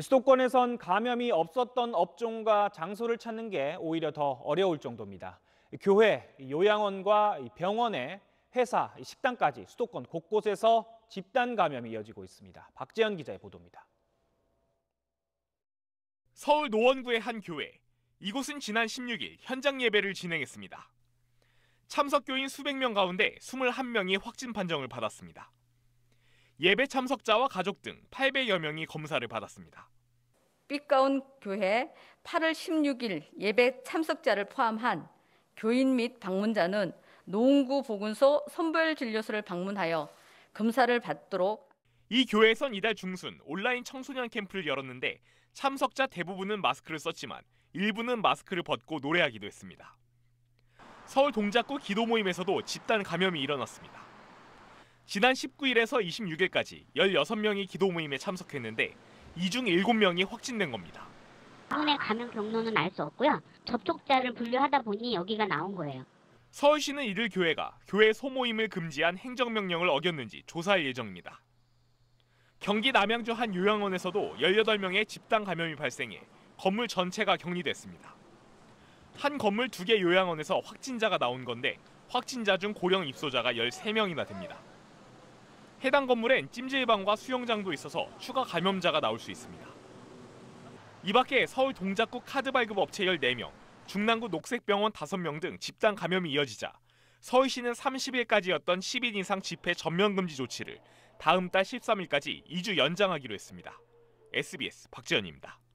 수도권에선 감염이 없었던 업종과 장소를 찾는 게 오히려 더 어려울 정도입니다. 교회, 요양원과 병원에 회사, 식당까지 수도권 곳곳에서 집단 감염이 이어지고 있습니다. 박재현 기자의 보도입니다. 서울 노원구의 한 교회. 이곳은 지난 16일 현장 예배를 진행했습니다. 참석교인 수백 명 가운데 21명이 확진 판정을 받았습니다. 예배 참석자와 가족 등 800여 명이 검사를 받았습니다. 삐까운 교회 8월 16일 예배 참석자를 포함한 교인 및 방문자는 노원구 보건소 선별진료소를 방문하여 검사를 받도록. 이 교회에선 이달 중순 온라인 청소년 캠프를 열었는데 참석자 대부분은 마스크를 썼지만 일부는 마스크를 벗고 노래하기도 했습니다. 서울 동작구 기도 모임에서도 집단 감염이 일어났습니다. 지난 19일에서 26일까지 16명이 기도 모임에 참석했는데 이 중 7명이 확진된 겁니다. 아무의 감염 경로는 알 수 없고요. 접촉자를 분류하다 보니 여기가 나온 거예요. 서울시는 이들 교회가 교회 소모임을 금지한 행정명령을 어겼는지 조사할 예정입니다. 경기 남양주 한 요양원에서도 18명의 집단 감염이 발생해 건물 전체가 격리됐습니다. 한 건물 2개 요양원에서 확진자가 나온 건데 확진자 중 고령 입소자가 13명이나 됩니다. 해당 건물엔 찜질방과 수영장도 있어서 추가 감염자가 나올 수 있습니다. 이 밖에 서울 동작구 카드 발급 업체 14명, 중랑구 녹색병원 5명 등 집단 감염이 이어지자 서울시는 30일까지였던 10인 이상 집회 전면 금지 조치를 다음 달 13일까지 2주 연장하기로 했습니다. SBS 박재현입니다.